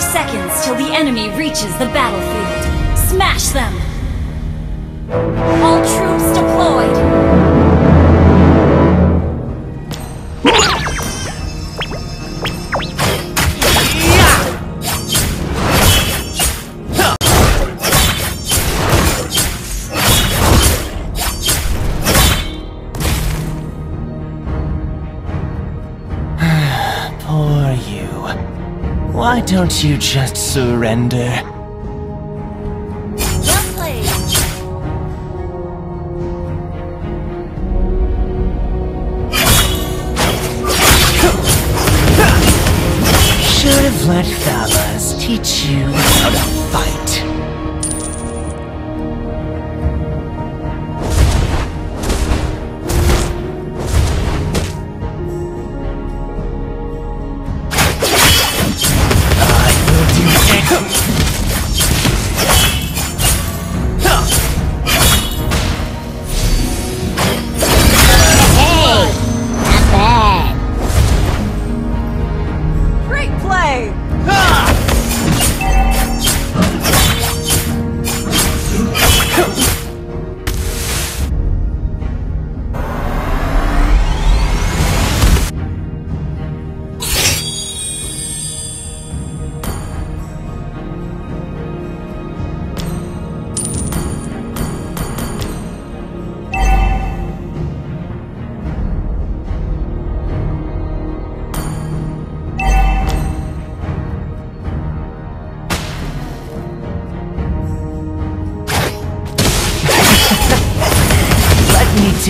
5 seconds till the enemy reaches the battlefield. Smash them! All troops deployed! Why don't you just surrender? Well played. Should have let Thalas teach you how to fight.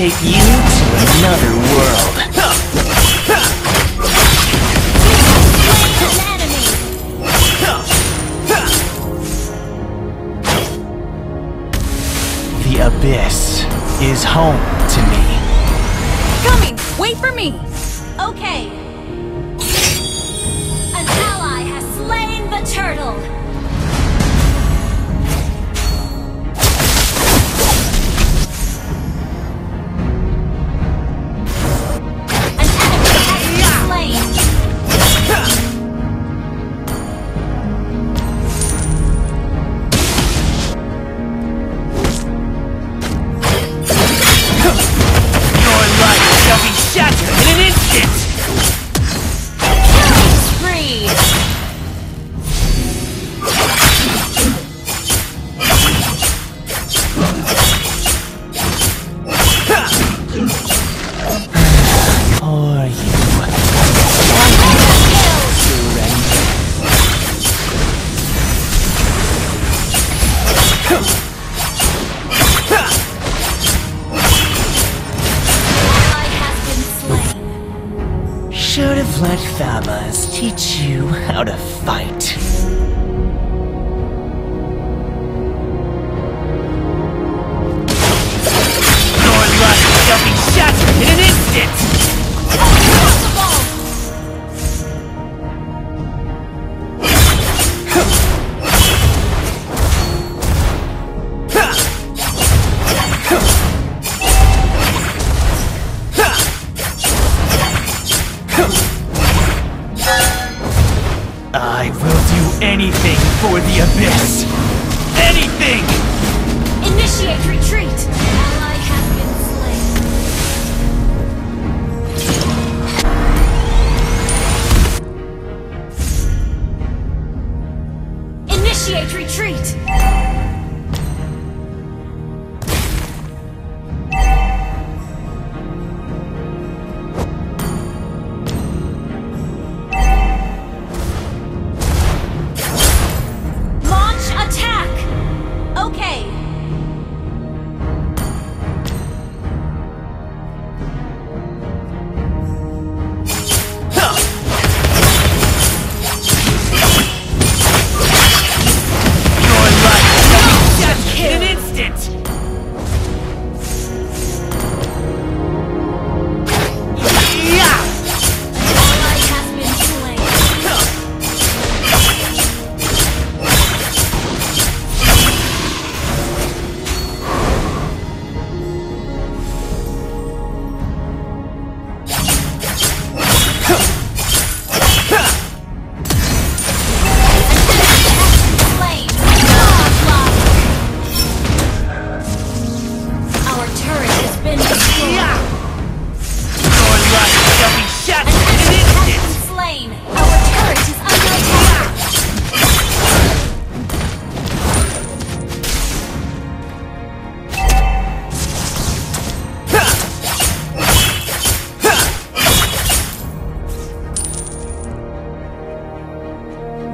Take you to another world. The abyss is home to me. Coming! Wait for me! Okay. An ally has slain the turtle. Let Thamas teach you how to fight. Your luck shall be shattered in an instant! I will do anything for the abyss! Anything! Initiate retreat! Ally has been slain. Initiate retreat! Your life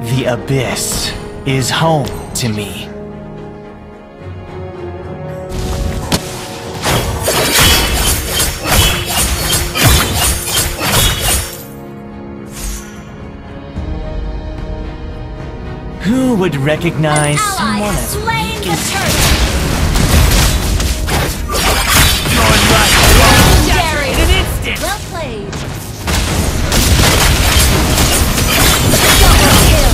The Abyss is home to me. Who would recognize someone as weak as her? In an instant! Well played! Double kill!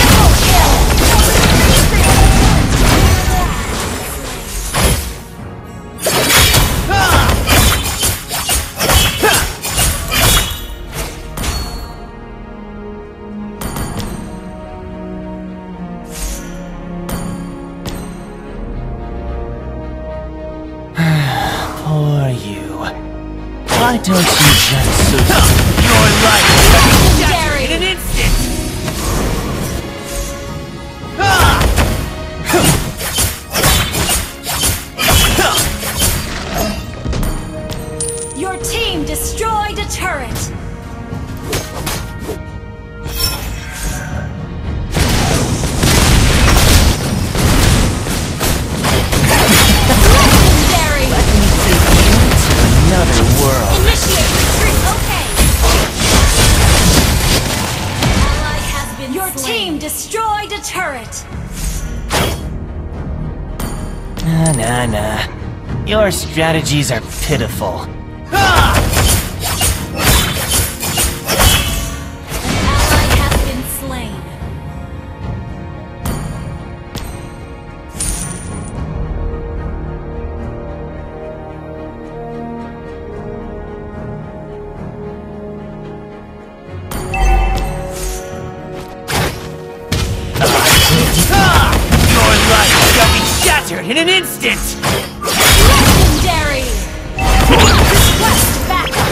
Double kill! Why don't you just your life in an instant? Your team destroyed a turret. Destroyed a turret! Nah. Your strategies are pitiful. Ah! An ally has been slain. In an instant! Legendary! Request backup!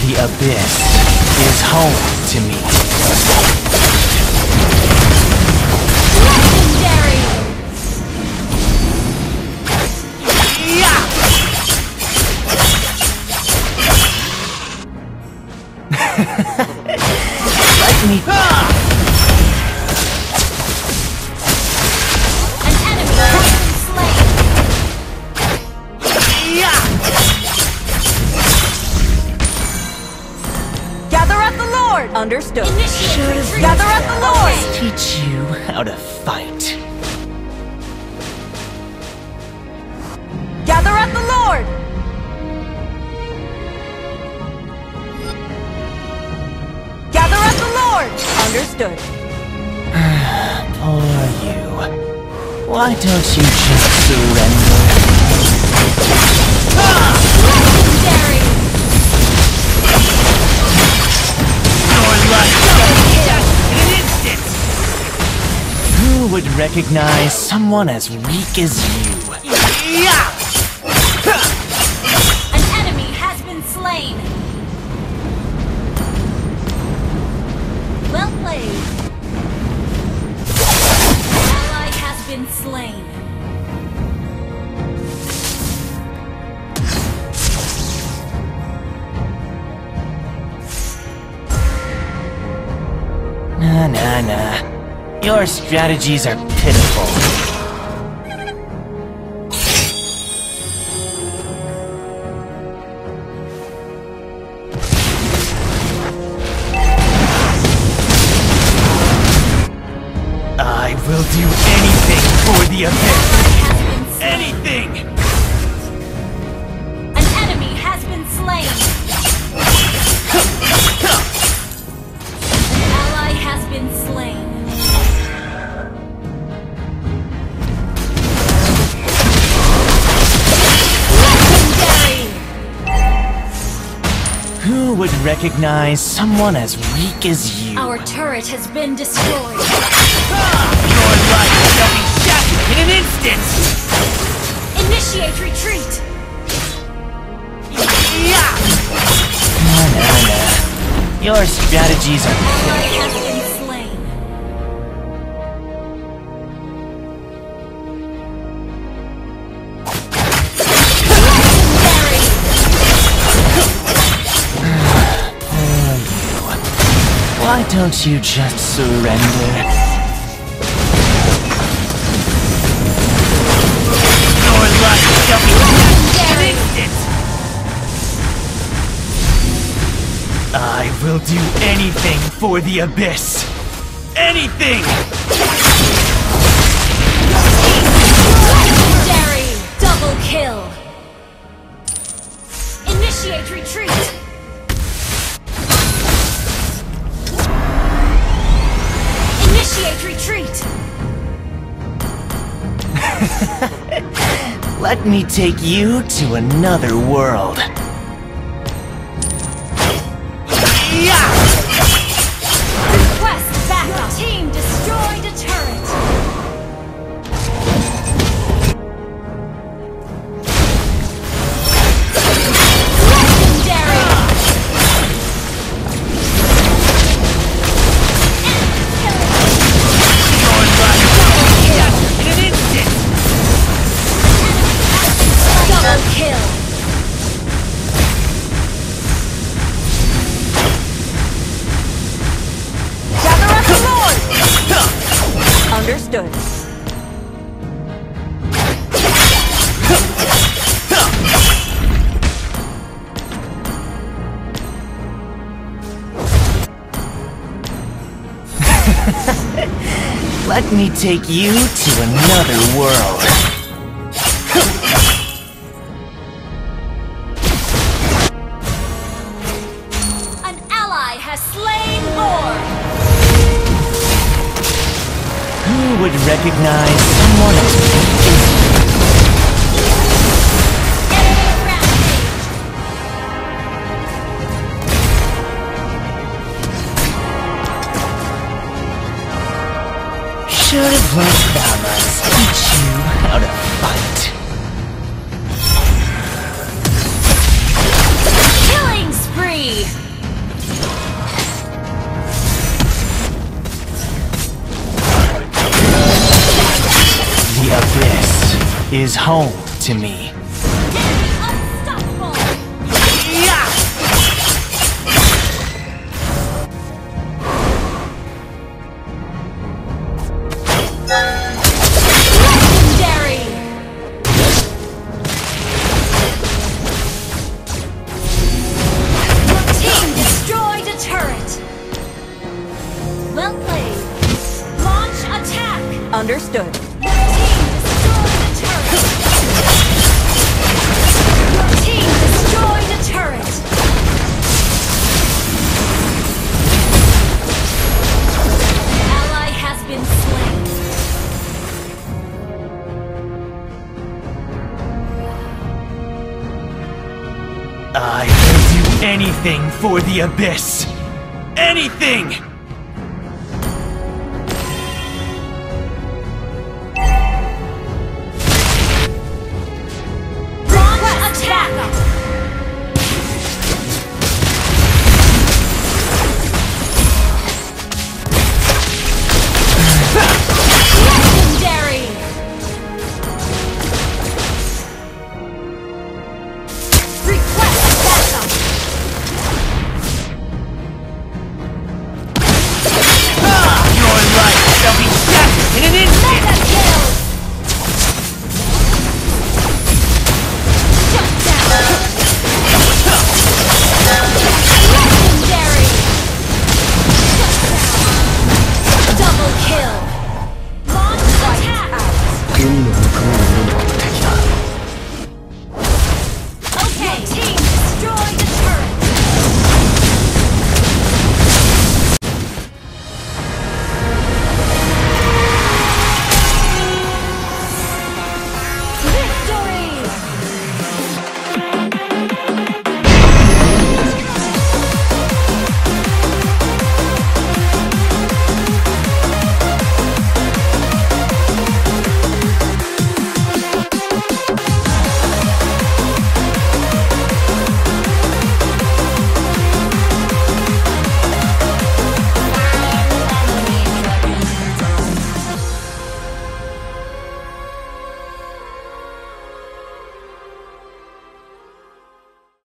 The Abyss is home to me. Legendary! An enemy has been slain. Gather up the Lord! Understood. Gather up the Lord! I'll teach you how to fight. Gather up the Lord! Understood. Poor you. Why don't you just surrender? Legendary! Your life in an instant! Who would recognize someone as weak as you? An enemy has been slain! Well played. An ally has been slain. Nah. Your strategies are pitiful. Will do anything for the Abyss! Anything! An enemy has been slain! An ally has been slain! Legendary! Who would recognize someone as weak as you? Our turret has been destroyed! Shall be shattered in an instant! Initiate retreat! Your strategies are... Why don't you just surrender? I will do anything for the abyss. Anything! Legendary! Double kill! Initiate retreat! Initiate retreat! Let me take you to another world. Request backup. Your team destroyed a turret. Legendary. Enemy in an instant. Double kill. Understood. Let me take you to another world. An ally has slain Lord. Who would recognize someone else? Should have let Valorant teach you how to fight. Killing spree! The abyss is home to me. Enemy unstoppable! Legendary! Your team destroyed a turret! Well played. Launch attack! Understood. I will do anything for the abyss! Anything!